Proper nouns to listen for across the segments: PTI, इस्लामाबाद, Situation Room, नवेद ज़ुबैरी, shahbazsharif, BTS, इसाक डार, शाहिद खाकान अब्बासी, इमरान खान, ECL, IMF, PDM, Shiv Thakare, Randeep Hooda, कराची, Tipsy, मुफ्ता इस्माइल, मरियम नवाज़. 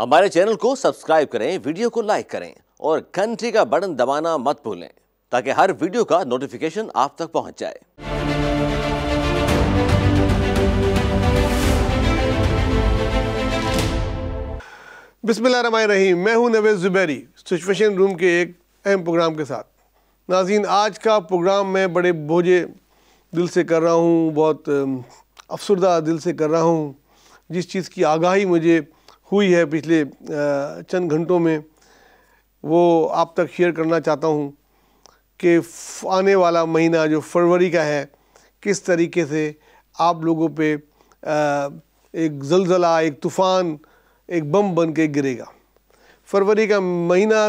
हमारे चैनल को सब्सक्राइब करें, वीडियो को लाइक करें और घंटी का बटन दबाना मत भूलें ताकि हर वीडियो का नोटिफिकेशन आप तक पहुंच जाए। बिस्मिल्लाहिर्रहमानिर्रहीम, मैं हूं नवेद ज़ुबैरी, सिचुएशन रूम के एक अहम प्रोग्राम के साथ। नाज़रीन, आज का प्रोग्राम मैं बड़े बोझे दिल से कर रहा हूं, बहुत अफसरदा दिल से कर रहा हूं। जिस चीज़ की आगाही मुझे हुई है पिछले चंद घंटों में, वो आप तक शेयर करना चाहता हूं कि आने वाला महीना जो फरवरी का है, किस तरीके से आप लोगों पे एक ज़लज़ला, एक तूफ़ान, एक बम बन के गिरेगा। फरवरी का महीना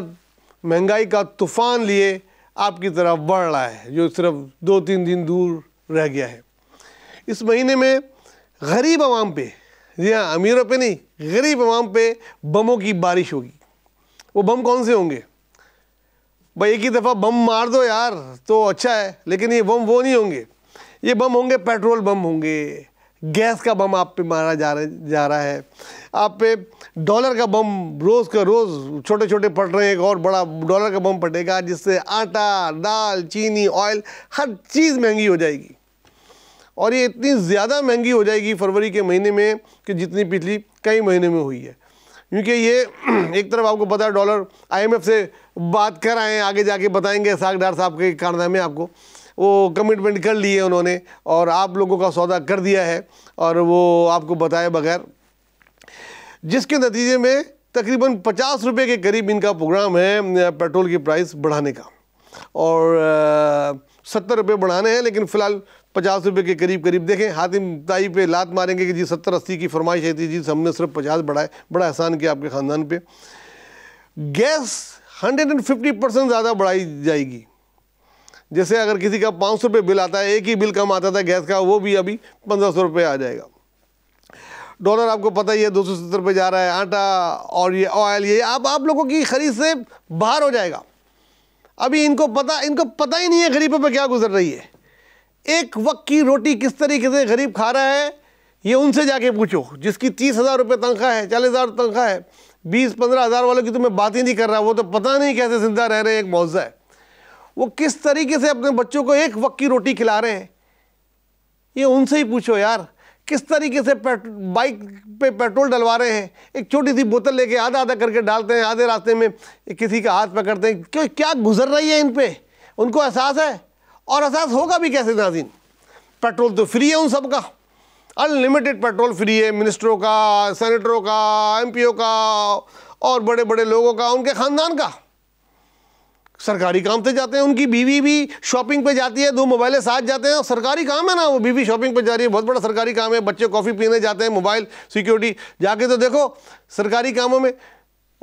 महंगाई का तूफ़ान लिए आपकी तरफ बढ़ रहा है, जो सिर्फ 2-3 दिन दूर रह गया है। इस महीने में गरीब आवाम पे, जी हाँ, अमीरों पे नहीं, गरीब आवाम पे बमों की बारिश होगी। वो बम कौन से होंगे भाई? एक ही दफ़ा बम मार दो यार तो अच्छा है, लेकिन ये बम वो नहीं होंगे। ये बम होंगे, पेट्रोल बम होंगे, गैस का बम आप पे मारा जा रहा है, आप पे डॉलर का बम रोज़ का रोज़ छोटे छोटे पट रहे हैं। एक और बड़ा डॉलर का बम फटेगा जिससे आटा, दाल, चीनी, ऑयल, हर चीज़ महंगी हो जाएगी। और ये इतनी ज़्यादा महंगी हो जाएगी फरवरी के महीने में कि जितनी पिछली कई महीने में हुई है। क्योंकि ये एक तरफ आपको पता है, डॉलर IMF से बात कर आए, आगे जाके बताएंगे सागदार साहब के कारनामे आपको। वो कमिटमेंट कर लिए उन्होंने और आप लोगों का सौदा कर दिया है, और वो आपको बताए बगैर, जिसके नतीजे में तकरीबन 50 रुपए के करीब इनका प्रोग्राम है पेट्रोल की प्राइस बढ़ाने का। और 70 रुपये बढ़ाने हैं, लेकिन फ़िलहाल 50 रुपये के करीब देखें। हातिम ताई पे लात मारेंगे कि जी 70-80 की फरमाइश आई थी, जी हमने सिर्फ 50 बढ़ाए, बड़ा एहसान किया आपके ख़ानदान पर। गैस 150% ज़्यादा बढ़ाई जाएगी। जैसे अगर किसी का 500 रुपये बिल आता है, एक ही बिल कम आता था गैस का, वो भी अभी 1500 रुपये आ जाएगा। डॉलर आपको पता ही है 270 रुपये जा रहा है, आटा और ये ऑयल, ये आप लोगों की खरीद से बाहर हो जाएगा। अभी इनको पता ही नहीं है गरीबों पर क्या गुजर रही है। एक वक्त की रोटी किस तरीके से गरीब खा रहा है, ये उनसे जाके पूछो जिसकी 30,000 रुपये तनख्वाह है, 40,000 तनख्वाह है। 20-15 हज़ार वालों की तो मैं बात ही नहीं कर रहा, वो तो पता नहीं कैसे जिंदा रह रहे हैं। एक मुआवजा है, वो किस तरीके से अपने बच्चों को एक वक्त की रोटी खिला रहे हैं, ये उनसे ही पूछो यार। किस तरीके से बाइक पे पेट्रोल डलवा रहे हैं, एक छोटी सी बोतल लेके आधा करके डालते हैं, आधे रास्ते में किसी का हाथ पकड़ते हैं। क्यों, क्या गुजर रही है इन पे, उनको एहसास है? और एहसास होगा भी कैसे नाज़रीन? पेट्रोल तो फ्री है उन सब का, अनलिमिटेड पेट्रोल फ्री है। मिनिस्टरों का, सेनेटरों का, MPओं का और बड़े बड़े लोगों का, उनके ख़ानदान का, सरकारी काम पे जाते हैं। उनकी बीवी भी शॉपिंग पे जाती है, 2 मोबाइलें साथ जाते हैं, और सरकारी काम है ना, वो बीवी शॉपिंग पे जा रही है, बहुत बड़ा सरकारी काम है। बच्चे कॉफ़ी पीने जाते हैं, मोबाइल, सिक्योरिटी, जाके तो देखो सरकारी कामों में।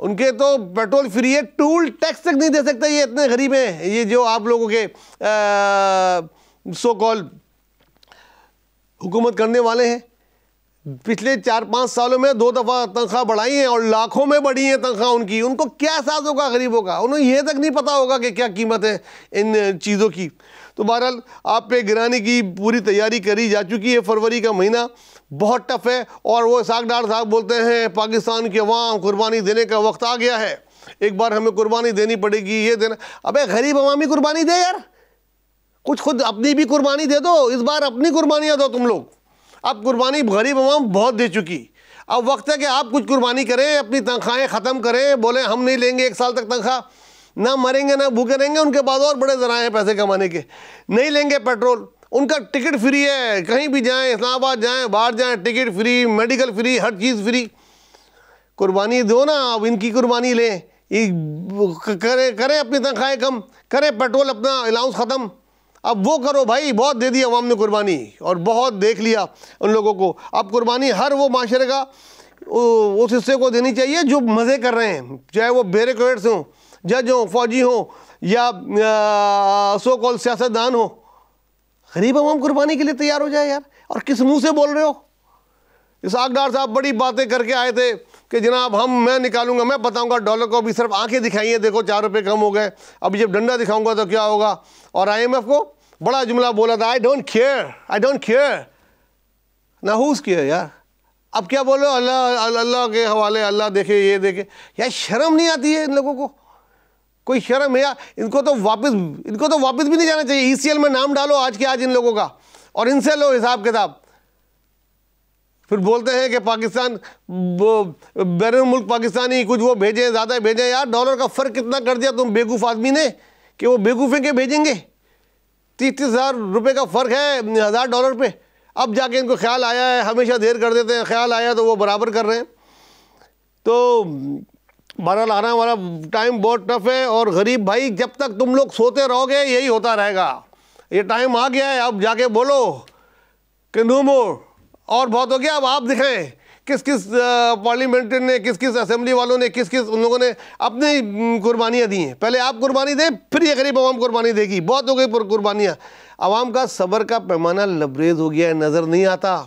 उनके तो पेट्रोल फ्री है, टूल टैक्स तक नहीं दे सकते, ये इतने गरीब हैं। ये जो आप लोगों के सो कॉल हुकूमत करने वाले हैं, पिछले 4-5 सालों में 2 दफ़ा तनख्वाह बढ़ाई है और लाखों में बढ़ी है तनख्वाह उनकी। उनको क्या एहसास होगा गरीबों का? उन्हें यह तक नहीं पता होगा कि क्या कीमत है इन चीज़ों की। तो बहरहाल आप पे गिराने की पूरी तैयारी करी जा चुकी है। फरवरी का महीना बहुत टफ है, और वो सागदार साहब बोलते हैं पाकिस्तान की अवाम, कुर्बानी देने का वक्त आ गया है, एक बार हमें कुर्बानी देनी पड़ेगी, ये देना। अबे गरीब अवामी कुर्बानी दे यार, कुछ खुद अपनी भी कुर्बानी दे दो। इस बार अपनी कुर्बानियाँ दो तुम लोग। अब कुर्बानी गरीब अवाम बहुत दे चुकी, अब वक्त है कि आप कुछ कुर्बानी करें, अपनी तनख्वाहें ख़त्म करें, बोलें हम नहीं लेंगे 1 साल तक तनख्वाह, ना मरेंगे ना भूखे रहेंगे। उनके बाद और बड़े ज़राए हैं पैसे कमाने के, नहीं लेंगे पेट्रोल, उनका टिकट फ्री है, कहीं भी जाएँ, इस्लामाबाद जाएँ, बाहर जाएँ, टिकट फ्री, मेडिकल फ्री, हर चीज़ फ्री। कुर्बानी दो ना, अब इनकी कुर्बानी लें, करें अपनी तनख्वाहें कम, करें पेट्रोल अपना अलाउंस ख़त्म। अब वो करो भाई, बहुत दे दी अवाम ने कुर्बानी और बहुत देख लिया उन लोगों को। अब कुर्बानी हर वो माशरे का उस हिस्से को देनी चाहिए जो मज़े कर रहे हैं, चाहे वो ब्यूरोक्रेट्स हों, जज हों, फौजी हों, या सो कॉल सियासतदान हों। गरीब अवाम कुर्बानी के लिए तैयार हो जाए यार, और किस मुँह से बोल रहे हो? इसहाकदार साहब बड़ी बातें करके आए थे कि जनाब मैं निकालूंगा, मैं बताऊंगा डॉलर को, अभी सिर्फ आंखें दिखाइए, देखो 4 रुपये कम हो गए, अभी जब डंडा दिखाऊंगा तो क्या होगा। और IMF को बड़ा जुमला बोला था, I don't care, I don't care. ना हूज़ केयर यार, अब क्या बोलो अल्लाह अल्लाह के हवाले, अल्लाह देखे ये देखे। यार शर्म नहीं आती है इन लोगों को, कोई शर्म है यार? इनको तो वापस भी नहीं जाना चाहिए। ECL में नाम डालो आज के आज इन लोगों का और इनसे लो हिसाब किताब। फिर बोलते हैं कि पाकिस्तान बैरून मुल्क पाकिस्तानी कुछ वो भेजें, ज़्यादा भेजें। यार डॉलर का फ़र्क कितना कर दिया तुम बेवकूफ़ आदमी ने कि वो बेवकूफ़े के भेजेंगे। 30,000 रुपये का फ़र्क है $1,000 पे। अब जाके इनको ख्याल आया है, हमेशा देर कर देते हैं, ख्याल आया तो वो बराबर कर रहे हैं। तो बहरहाल आना हमारा टाइम बहुत टफ है और गरीब भाई जब तक तुम लोग सोते रहोगे यही होता रहेगा। ये टाइम आ गया है, अब जाके बोलो कि नो मोर, और बहुत हो गया। अब आप दिखाएं किस किस पार्लियामेंट्री ने, किस किस असम्बली वालों ने, किस किस उन लोगों ने अपनी कुर्बानियाँ दी हैं। पहले आप कुर्बानी दें, फिर ये गरीब आवाम कुर्बानी देगी। बहुत हो गई पर कुर्बानियाँ। आवाम का सब्र का पैमाना लबरेज़ हो गया है, नज़र नहीं आता।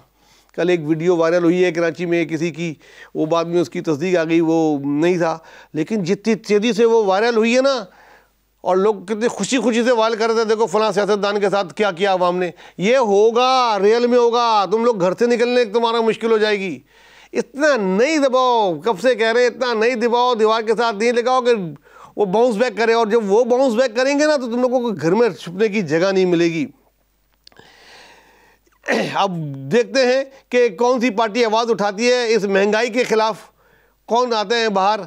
कल एक वीडियो वायरल हुई है कराची में किसी की, वो बाद में उसकी तस्दीक आ गई, वो नहीं था। लेकिन जितनी तेज़ी से वो वायरल हुई है ना, और लोग कितनी खुशी खुशी से वायल कर रहे थे, देखो फलां सियासतदान के साथ क्या किया आवाम ने। ये होगा रियल में होगा, तुम लोग घर से निकलने तुम्हारा मुश्किल हो जाएगी। इतना नहीं दबाओ, कब से कह रहे हैं इतना नहीं दबाओ, दीवार के साथ नहीं लगाओ कि वो बाउंस बैक करे। और जब वो बाउंस बैक करेंगे ना तो तुम लोगों को घर में छुपने की जगह नहीं मिलेगी। अब देखते हैं कि कौन सी पार्टी आवाज़ उठाती है इस महंगाई के ख़िलाफ़, कौन आते हैं बाहर।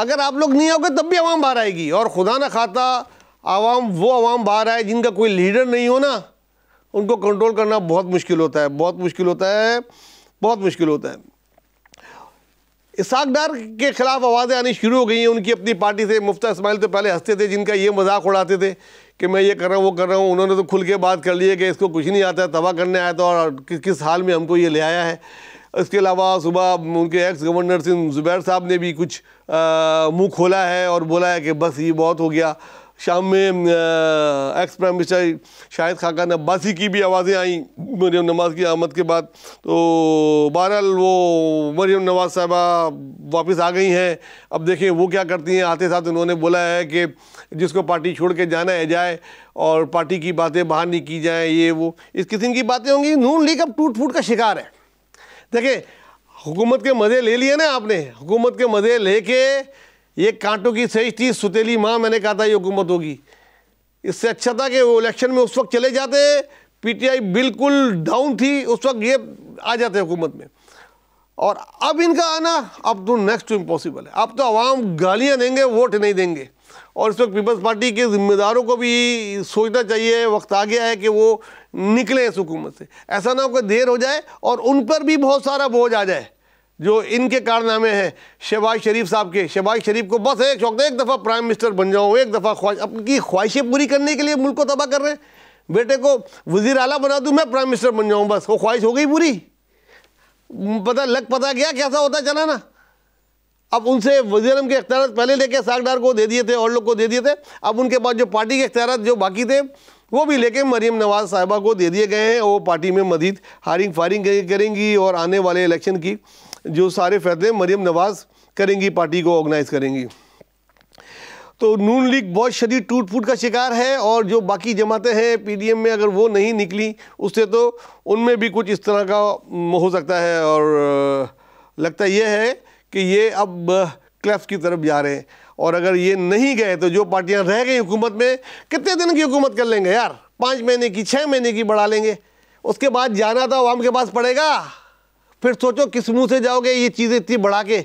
अगर आप लोग नहीं आओगे तब भी आवाम बाहर आएगी। और खुदा न खाता आवाम, वो आवाम बाहर आए जिनका कोई लीडर नहीं हो ना, उनको कंट्रोल करना बहुत मुश्किल होता है, बहुत मुश्किल होता है, बहुत मुश्किल होता है। इसाक डार के ख़िलाफ़ आवाज़ें आनी शुरू हो गई हैं उनकी अपनी पार्टी से। मुफ्ता इस्माइल तो पहले हंसते थे, जिनका ये मजाक उड़ाते थे कि मैं ये कर रहा हूँ वो कर रहा हूँ। उन्होंने तो खुल के बात कर ली है कि इसको कुछ नहीं आता, तबाह करने आया था और किस हाल में हमको ये ले आया है। इसके अलावा सुबह उनके एक्स गवर्नर सिंह ज़ुबैर साहब ने भी कुछ मुँह खोला है और बोला है कि बस ये बहुत हो गया। शाम में ex prime minister शाहिद खाकान अब्बासी की भी आवाज़ें आईं मरियम नवाज़ की आमद के बाद। तो बहरहाल वो मरियम नवाज़ साहबा वापस आ गई हैं, अब देखें वो क्या करती हैं। आते साथ उन्होंने बोला है कि जिसको पार्टी छोड़ के जाना है जाए और पार्टी की बातें बाहर नहीं की जाएँ, ये वो इस किस्म की बातें होंगी। नून लीग अब टूट फूट का शिकार है। देखें हुकूमत के मज़े ले लिए ना आपने, हुकूमत के मज़े ले के ये कांटों की सही थी सुतेली माँ, मैंने कहा था ये हुकूमत होगी। इससे अच्छा था कि वो इलेक्शन में उस वक्त चले जाते, PTI बिल्कुल डाउन थी उस वक्त, ये आ जाते हुकूमत में। और अब इनका आना अब तो नेक्स्ट टू इम्पॉसिबल है। अब तो आवाम गालियाँ देंगे, वोट नहीं देंगे। और इस वक्त पीपल्स पार्टी के ज़िम्मेदारों को भी सोचना चाहिए, वक्त आ गया है कि वो निकलें इस हुकूमत से। ऐसा ना हो कि देर हो जाए और उन पर भी बहुत सारा बोझ आ जाए जो इनके कारनामे हैं। शहबाज शरीफ साहब के, शहबाज शरीफ को बस एक शौक था, एक दफ़ा प्राइम मिनिस्टर बन जाऊँ, एक दफ़ा अपनी ख्वाहिशें पूरी करने के लिए मुल्क को तबाह कर रहे हैं। बेटे को वज़ीर आला बना दूँ, मैं प्राइम मिनिस्टर बन जाऊँ, बस वो ख्वाहिश हो गई पूरी। पता गया कैसा होता चला ना। अब उनसे वज़ीर-ए-आज़म के इख्तियार पहले लेके इसाक डार को दे दिए थे और लोग को दे दिए थे। अब उनके पास जो पार्टी के इख्तियार जो बाकी थे वो भी लेके मरीम नवाज़ साहिबा को दे दिए गए हैं। वो पार्टी में मज़ीद हायरिंग फायरिंग करेंगी और आने वाले इलेक्शन की जो सारे फैसले मरीम नवाज़ करेंगी, पार्टी को ऑर्गेनाइज़ करेंगी। तो नून लीग बहुत शदीद टूट फूट का शिकार है। और जो बाकी जमातें हैं PDM में, अगर वो नहीं निकली उससे तो उनमें भी कुछ इस तरह का हो सकता है। और लगता यह है कि ये अब क्लैप्स की तरफ जा रहे हैं। और अगर ये नहीं गए तो जो पार्टियां रह गई हुकूमत में, कितने दिन की हुकूमत कर लेंगे यार? 5 महीने की, 6 महीने की बढ़ा लेंगे, उसके बाद जाना तो आवाम के पास पड़ेगा। फिर सोचो किस मुंह से जाओगे ये चीज़ें इतनी बढ़ा के।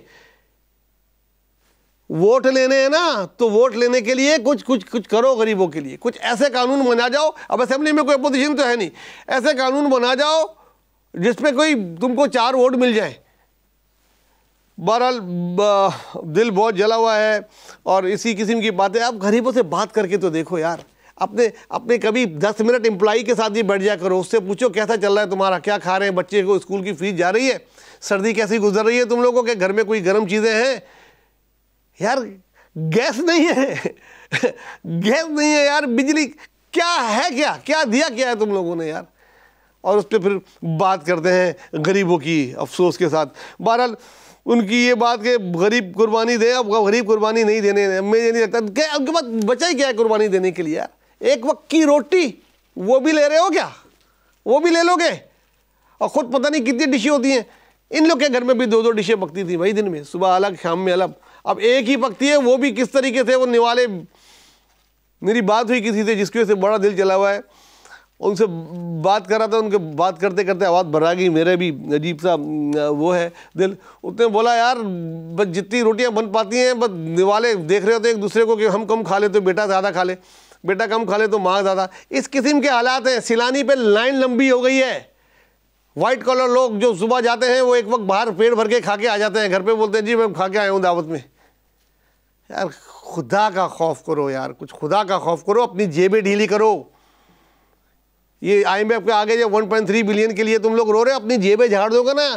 वोट लेने हैं ना, तो वोट लेने के लिए कुछ कुछ कुछ करो गरीबों के लिए, कुछ ऐसे कानून बना जाओ। अब असेंबली में कोई अपोजिशन तो है नहीं, ऐसे कानून बना जाओ जिसपे कोई तुमको 4 वोट मिल जाए। बहरहाल दिल बहुत जला हुआ है और इसी किस्म की बातें। आप गरीबों से बात करके तो देखो यार, अपने कभी 10 मिनट एम्प्लॉई के साथ भी बैठ जा करो, उससे पूछो कैसा चल रहा है तुम्हारा, क्या खा रहे हैं, बच्चे को स्कूल की फीस जा रही है, सर्दी कैसी गुजर रही है तुम लोगों के, घर में कोई गर्म चीज़ें हैं? यार गैस नहीं है गैस नहीं है यार, बिजली क्या है, क्या क्या दिया क्या है तुम लोगों ने यार? और उस पर फिर बात करते हैं गरीबों की अफसोस के साथ। बहरहाल उनकी ये बात कि गरीब कुर्बानी दे, अब गरीब कुर्बानी नहीं देने, मुझे नहीं लगता क्या उनके पास बचा ही क्या है कुर्बानी देने के लिए यार? एक वक्त की रोटी वो भी ले रहे हो क्या? वो भी ले लोगे? और ख़ुद पता नहीं कितनी डिशें होती हैं। इन लोग के घर में भी दो दो डिशें पकती थी भाई, दिन में सुबह अलग शाम में अलग। अब एक ही पकती है, वो भी किस तरीके से वो निवाले। मेरी बात हुई किसी से जिसकी वजह से बड़ा दिल जला हुआ है, उनसे बात कर रहा था, उनके बात करते करते आवाज़ भरा गई, मेरे भी अजीब सा वो है दिल। उसने बोला यार बस जितनी रोटियां बन पाती हैं बस निवाले देख रहे होते एक दूसरे को कि हम कम खा ले तो बेटा ज़्यादा खा ले, बेटा कम खा ले तो माँ ज़्यादा। इस किस्म के हालात हैं। सिलानी पे लाइन लंबी हो गई है। वाइट कॉलर लोग जो सुबह जाते हैं वो एक वक्त बाहर पेट भर के खा के आ जाते हैं, घर पे बोलते हैं जी मैं खा के आया हूँ दावत में। यार खुदा का खौफ करो यार, कुछ खुदा का खौफ करो, अपनी जेबें ढीली करो। ये IMF के आगे जब 1.3 बिलियन के लिए तुम लोग रो रहे हो, अपनी जेबें झाड़ दोगे ना।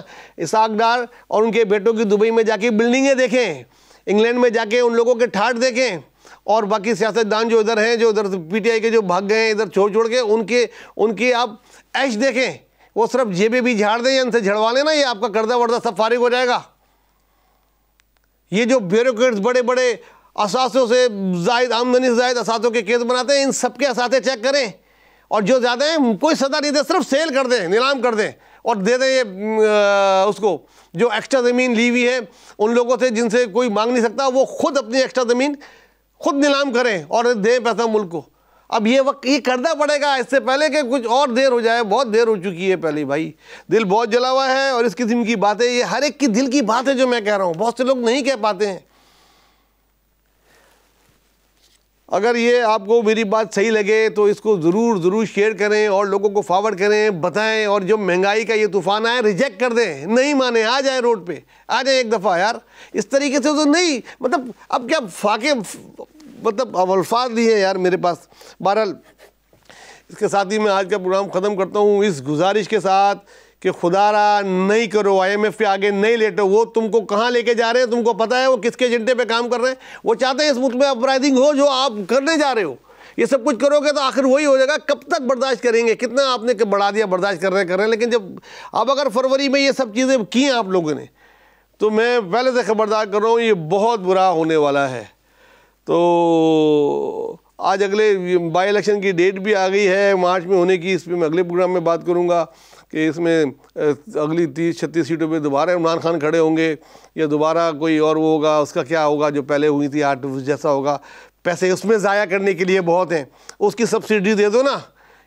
इसाक डार और उनके बेटों की दुबई में जाके बिल्डिंगें देखें, इंग्लैंड में जाके उन लोगों के ठाठ देखें, और बाकी सियासतदान जो इधर हैं, जो उधर PTI के जो भाग गए हैं इधर छोड़ छोड़ के, उनके उनकी आप ऐश देखें। वो सिर्फ जेबें भी झाड़ दें, इनसे झड़वा लेना, ये आपका कर्जा वर्जा सब फारिग हो जाएगा। ये जो ब्यूरोक्रेट्स बड़े बड़े असासों से जायद, आमदनी से जायद असासों के केस बनाते हैं, इन सबके असासे चेक करें, और जो ज़्यादा हैं कोई सदा नहीं दे, सिर्फ सेल कर दें, नीलाम कर दें, और दे दें ये उसको जो एक्स्ट्रा ज़मीन ली हुई है उन लोगों से जिनसे कोई मांग नहीं सकता, वो खुद अपनी एक्स्ट्रा ज़मीन खुद नीलाम करें और दें पैसा मुल्क को। अब ये वक्त ये करना पड़ेगा, इससे पहले कि कुछ और देर हो जाए। बहुत देर हो चुकी है पहले भाई, दिल बहुत जला हुआ है। और इस किस्म की बातें, ये हर एक की दिल की बात है जो मैं कह रहा हूँ, बहुत से लोग नहीं कह पाते हैं। अगर ये आपको मेरी बात सही लगे तो इसको ज़रूर ज़रूर शेयर करें और लोगों को फॉरवर्ड करें, बताएं। और जो महंगाई का ये तूफ़ान आए रिजेक्ट कर दें, नहीं माने आ जाए रोड पे, आ जाए एक दफ़ा यार। इस तरीके से तो नहीं, मतलब अब क्या फाके, मतलब अल्फाज नहीं है यार मेरे पास। बहरहाल इसके साथ ही मैं आज का प्रोग्राम ख़त्म करता हूँ इस गुजारिश के साथ कि खुदारा नहीं करो, IMF के आगे नहीं लेटो। वो तुमको कहाँ लेके जा रहे हैं तुमको पता है, वो किसके एजेंडे पे काम कर रहे हैं। वो चाहते हैं इस मुल्क में अपराइजिंग हो, जो आप करने जा रहे हो। ये सब कुछ करोगे तो आखिर वही हो जाएगा। कब तक बर्दाश्त करेंगे? कितना आपने बढ़ा दिया, बर्दाश्त कर रहे हैं। लेकिन जब अब अगर फरवरी में ये सब चीज़ें की हैं आप लोगों ने, तो मैं पहले से ख़बरदार कर रहा हूँ ये बहुत बुरा होने वाला है। तो आज अगले बाई इलेक्शन की डेट भी आ गई है, मार्च में होने की। इस पर मैं अगले प्रोग्राम में बात करूँगा कि इसमें अगली 30-36 सीटों पे दोबारा इमरान खान खड़े होंगे या दोबारा कोई और वो होगा, उसका क्या होगा, जो पहले हुई थी 8 जैसा होगा। पैसे उसमें ज़ाया करने के लिए बहुत हैं, उसकी सब्सिडी दे दो ना।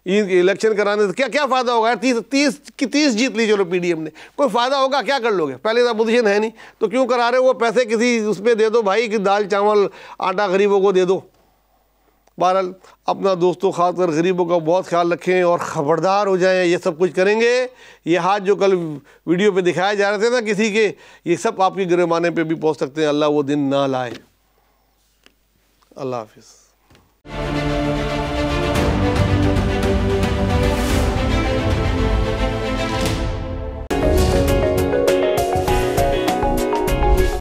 इलेक्शन कराने से क्या क्या फ़ायदा होगा? 30 जीत ली चलो PDM ने, कोई फ़ायदा होगा? क्या कर लोगे? पहले तो पोजिशन है नहीं तो क्यों करा रहे हो? वो पैसे किसी उस पर दे दो भाई, कि दाल चावल आटा गरीबों को दे दो। बहरहाल अपना दोस्तों खासकर गरीबों का बहुत ख्याल रखें और ख़बरदार हो जाएं। ये सब कुछ करेंगे, ये हाथ जो कल वीडियो पे दिखाए जा रहे थे ना किसी के, ये सब आपके गिरमाने पे भी पहुंच सकते हैं। अल्लाह वो दिन ना लाए। अल्लाह हाफिज़।